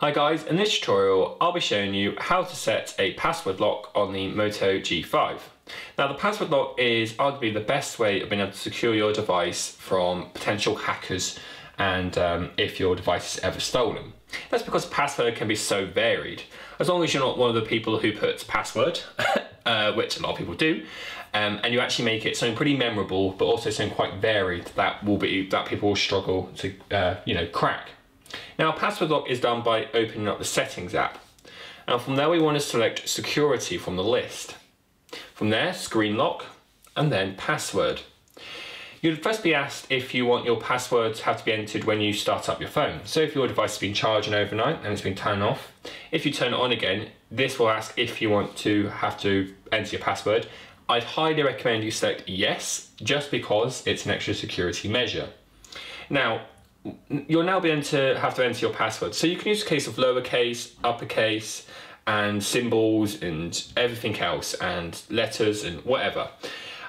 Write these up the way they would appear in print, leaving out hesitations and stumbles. Hi guys, in this tutorial I'll be showing you how to set a password lock on the Moto G5. Now the password lock is arguably the best way of being able to secure your device from potential hackers and if your device is ever stolen. That's because password can be so varied. As long as you're not one of the people who puts password, which a lot of people do, and you actually make it something pretty memorable but also something quite varied that people will struggle to crack. Now, password lock is done by opening up the Settings app. And from there we want to select Security from the list. From there, Screen Lock, and then Password. You'd first be asked if you want your password to have to be entered when you start up your phone. So if your device has been charging overnight and it's been turned off, if you turn it on again, this will ask if you want to have to enter your password. I'd highly recommend you select Yes, just because it's an extra security measure. Now, you'll now be able to have to enter your password. So you can use a case of lowercase, uppercase, and symbols, and everything else, and letters, and whatever.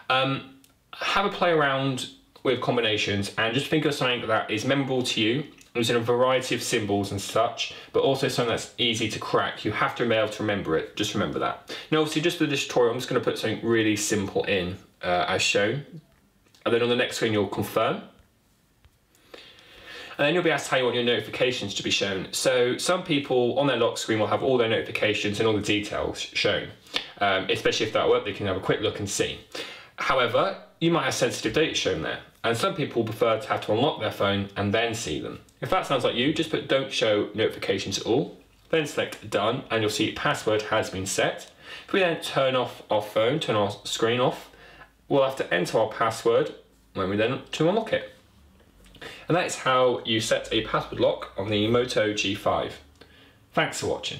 Have a play around with combinations, and just think of something that is memorable to you, using a variety of symbols and such, but also something that's easy to crack. You have to be able to remember it, just remember that. Now obviously just for this tutorial, I'm just going to put something really simple in, as shown. And then on the next screen you'll confirm. And then you'll be asked how you want your notifications to be shown. So some people on their lock screen will have all their notifications and all the details shown. Especially if that works, they can have a quick look and see. However, you might have sensitive data shown there. And some people prefer to have to unlock their phone and then see them. If that sounds like you, just put don't show notifications at all. Then select done and you'll see password has been set. If we then turn off our phone, turn our screen off, we'll have to enter our password when we then to unlock it. And that is how you set a password lock on the Moto G5. Thanks for watching.